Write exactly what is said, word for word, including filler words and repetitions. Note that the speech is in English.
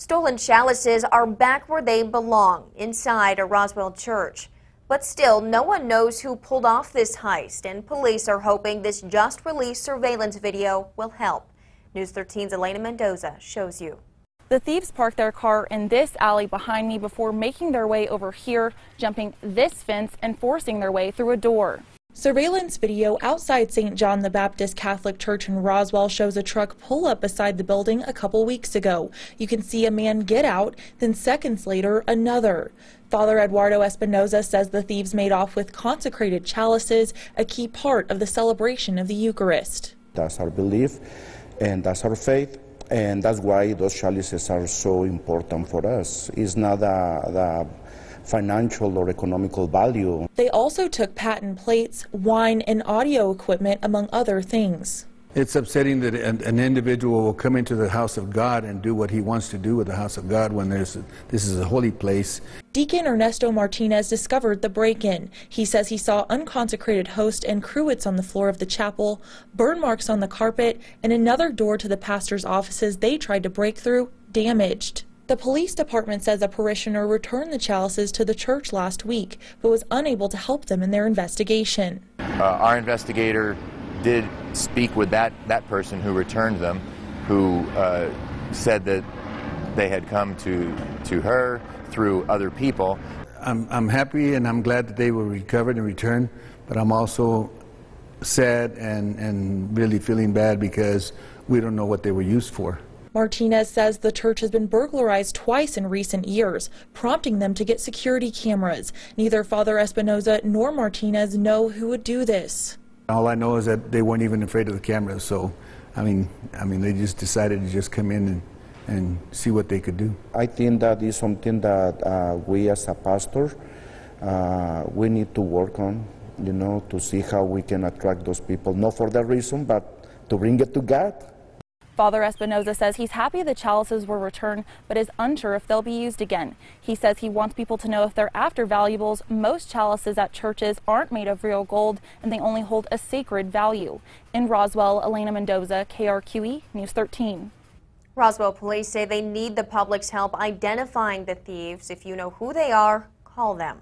Stolen chalices are back where they belong, inside a Roswell church. But still, no one knows who pulled off this heist, and police are hoping this just-released surveillance video will help. News thirteen's Elena Mendoza shows you. The thieves parked their car in this alley behind me before making their way over here, jumping this fence and forcing their way through a door. Surveillance video outside Saint John the Baptist Catholic Church in Roswell shows a truck pull up beside the building a couple weeks ago. You can see a man get out, then seconds later, another. Father Eduardo Espinoza says the thieves made off with consecrated chalices, a key part of the celebration of the Eucharist. That's our belief, and that's our faith, and that's why those chalices are so important for us. It's not the financial or economical value. They also took patent plates, wine, and audio equipment, among other things. It's upsetting that an, an individual will come into the house of God and do what he wants to do with the house of God when there's this is a holy place. Deacon Ernesto Martinez discovered the break-in. He says he saw unconsecrated host and cruets on the floor of the chapel, burn marks on the carpet, and another door to the pastor's offices they tried to break through damaged. The police department says a parishioner returned the chalices to the church last week, but was unable to help them in their investigation. Uh, our investigator did speak with that, that person who returned them, who uh, said that they had come to, to her through other people. I'm, I'm happy and I'm glad that they were recovered and returned, but I'm also sad and, and really feeling bad because we don't know what they were used for. Martinez says the church has been burglarized twice in recent years, prompting them to get security cameras. Neither Father Espinoza nor Martinez know who would do this. All I know is that they weren't even afraid of the cameras, so I mean, I mean, they just decided to just come in and, and see what they could do. I think that is something that uh, we as a pastor, uh, we need to work on, you know, to see how we can attract those people, not for that reason, but to bring it to God. Father Espinoza says he's happy the chalices were returned, but is unsure if they'll be used again. He says he wants people to know if they're after valuables. Most chalices at churches aren't made of real gold, and they only hold a sacred value. In Roswell, Elena Mendoza, K R Q E, News thirteen. Roswell police say they need the public's help identifying the thieves. If you know who they are, call them.